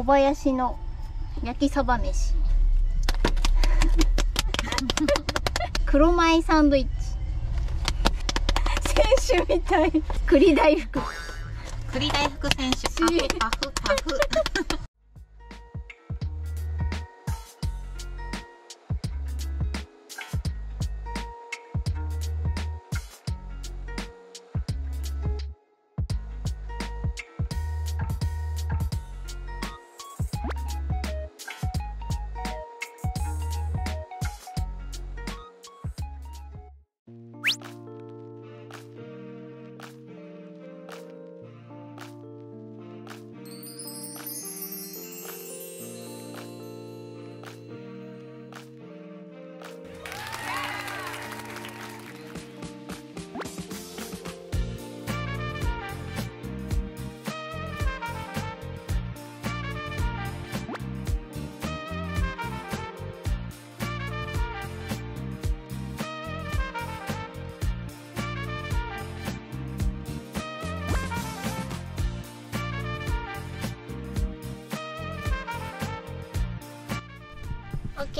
小林の焼きそば飯黒米サンドイッチ選手みたい栗大福栗大福選手パフパフパフ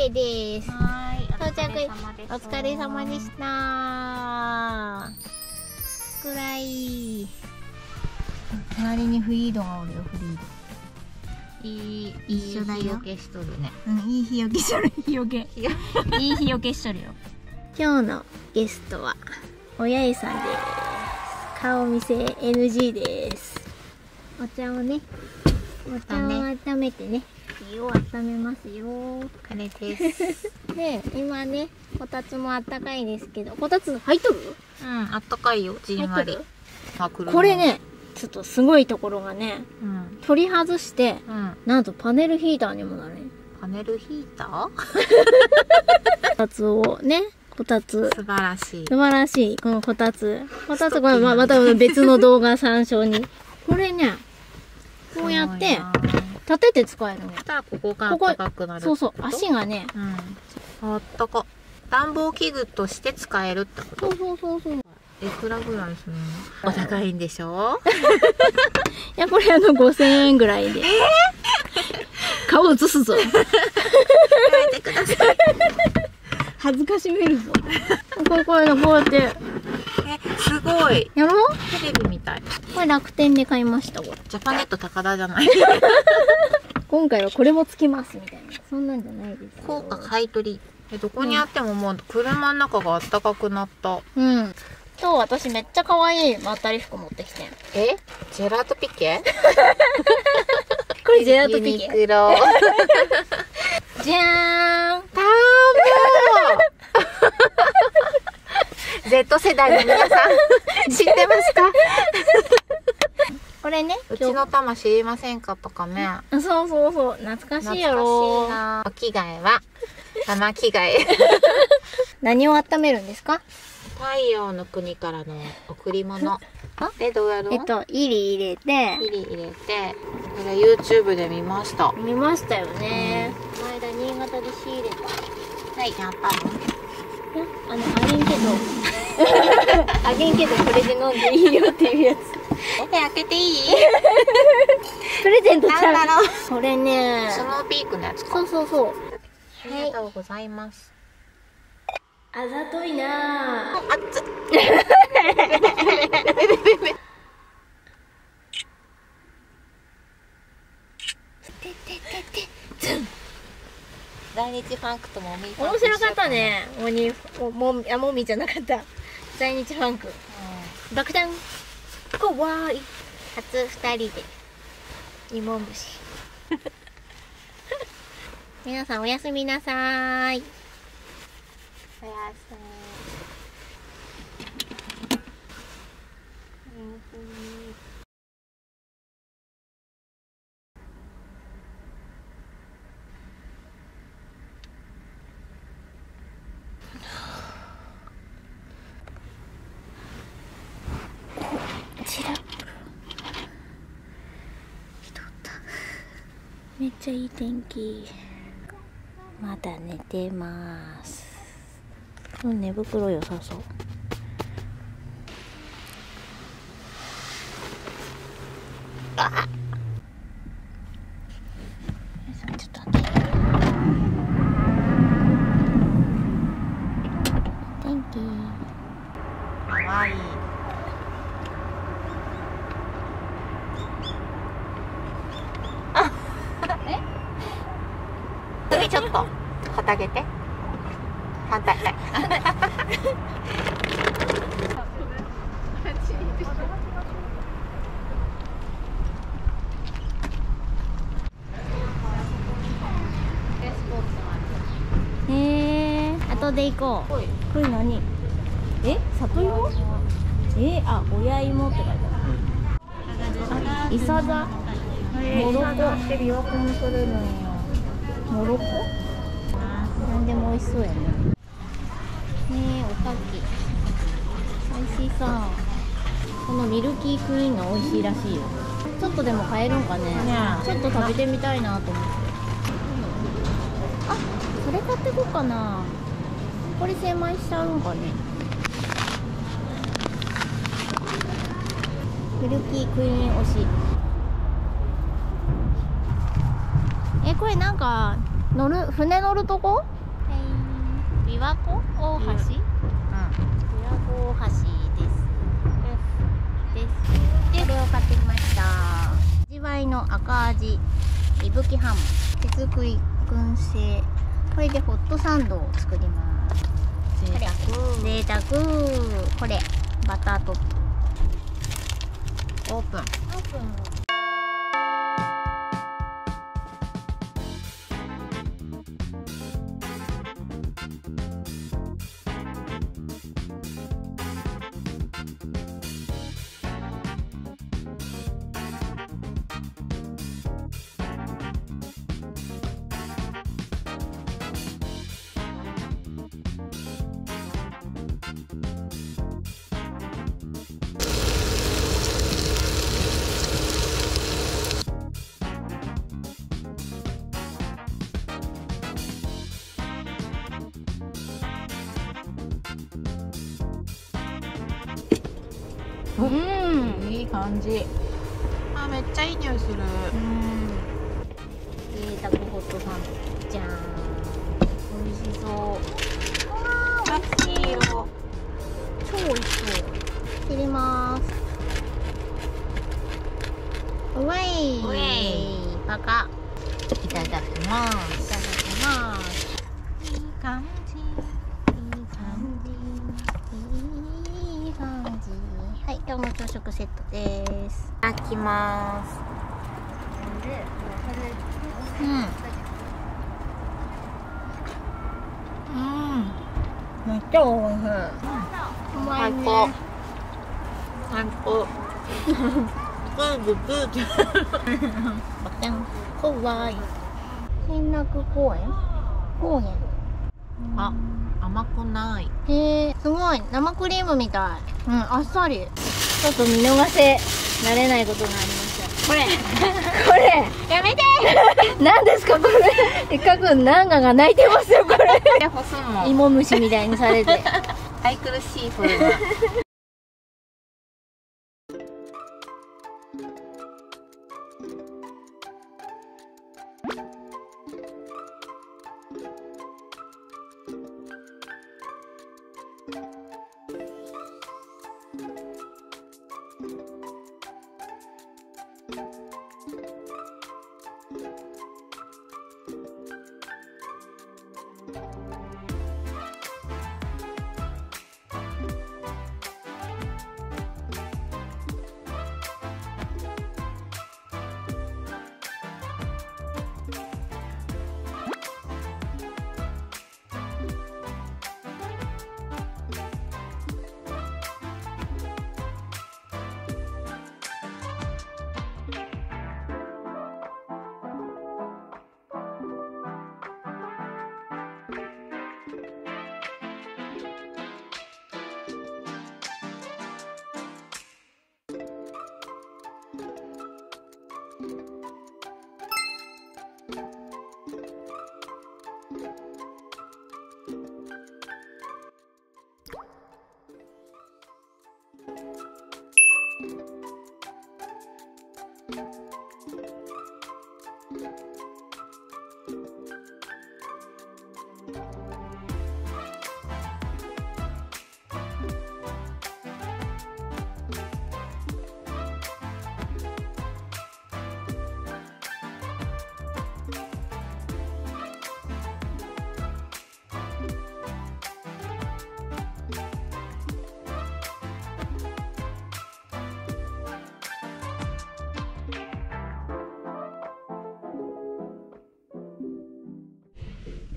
OK です。到着。お疲れ様でした。暗い。隣にフリードがおるよ、フリード。一緒だよ。日よけしとるね。うん、いい日よけしとる、日よけ。いい日よけしとるよ。今日のゲストは、おやえさんです。顔見せ NG です。お茶をね、お茶を温めてね。を温めますよ。カレーです。で、今ね、こたつもあったかいですけど、こたつ入っとる？うん、あったかいよ。じんわり。これね、ちょっとすごいところがね、うん、取り外して、うん、なんとパネルヒーターにもなる。パネルヒーター？こたつをね、こたつ。素晴らしい。素晴らしい。このこたつ。こたつ、これまた別の動画参照に。これね、こうやって。立てて使えるの。したらここが暖かくなる。そうそう、足がね。うん。あったか。暖房器具として使えるってこと。そうそうそうそう。いくらぐらいするの？お高いんでしょ？いや、これ5000円ぐらいで。顔映すぞ。やめてください。恥ずかしめるぞ。こうやって。すごい。やろう？テレビみたい。これ楽天で買いました。ジャパネット高田じゃない。今回はこれもつきますみたいな。そんなんじゃないです。効果買取。どこにあってももう車の中があったかくなった。うん。今日私めっちゃ可愛いまったり服持ってきてん。え？ジェラートピケ？これジェラートピケ。ユニクロ。じゃーん。ターボ。Z 世代の皆さん知ってますか？これね、うちのタマ知りませんかとかね。そうそうそう、懐かしいやろ。お着替えはタマ着替え。何を温めるんですか？太陽の国からの贈り物。でどうやる？イリ入れて。イリ入れて。これ YouTube で見ました。見ましたよね。この間新潟で仕入れた。はい、やっぱり。あげんけどあげんけどこれで飲んでいいよっていうやつ。開けていい？プレゼントちゃう。なんだろうそれね。スノーピークのやつか。そうそうそう。ありがとうございます。あざといなぁ。あっつ。在日ファンクともみ面白かったね。もみじゃなかった。在日ファンク。バクダン。こわい。初二人で。芋虫。皆さんおやすみなさーい。おやすみ。めっちゃいい天気。まだ寝てます。寝袋良さそう。あっ。ちょっとはたげて。反対。後で行こう。これ何？里芋？あ、親芋って書いてある。イサザ、モロコって琵琶湖に取れるんよ。モロコ？なんでも美味しそうやね。ねえ、おかき。美味しそう。このミルキークイーンが美味しいらしいよ。ちょっとでも買えるんかね。ちょっと食べてみたいなと思って。あ、それ買ってこうかな。これ精米しちゃうんかね。ミルキークイーン推し。これなんか船乗るとこ？琵琶湖大橋？うん。琵琶湖大橋です。これを買ってきました。味わいの赤味いぶきハム手作り燻製。これでホットサンドを作ります。贅沢。これバタートップ。オープン。うん、いい感じ。あ、めっちゃいい匂いする。贅沢ホットサンド。じゃん。美味しそう。わあ、美味しいよ。超美味しそう。切ります。うわい。うえい。パカ。いただきます。いただきます。いい感じ。いい感じ。はい、今日の朝食セットです。いただきます。めっちゃおいしい。最高。最高。ブーブーブー。怖い。新楽公園？公園。あ、甘くない。すごい生クリームみたい。あっさり。ちょっと見逃せられないことがありました。これこれやめて何ですかこれ。かくんナンガが泣いてますよこれ。干すの。芋虫みたいにされて。愛くるしいこれは。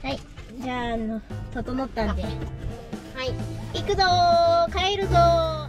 はい、じゃあ整ったんで、はい、行くぞー、帰るぞー。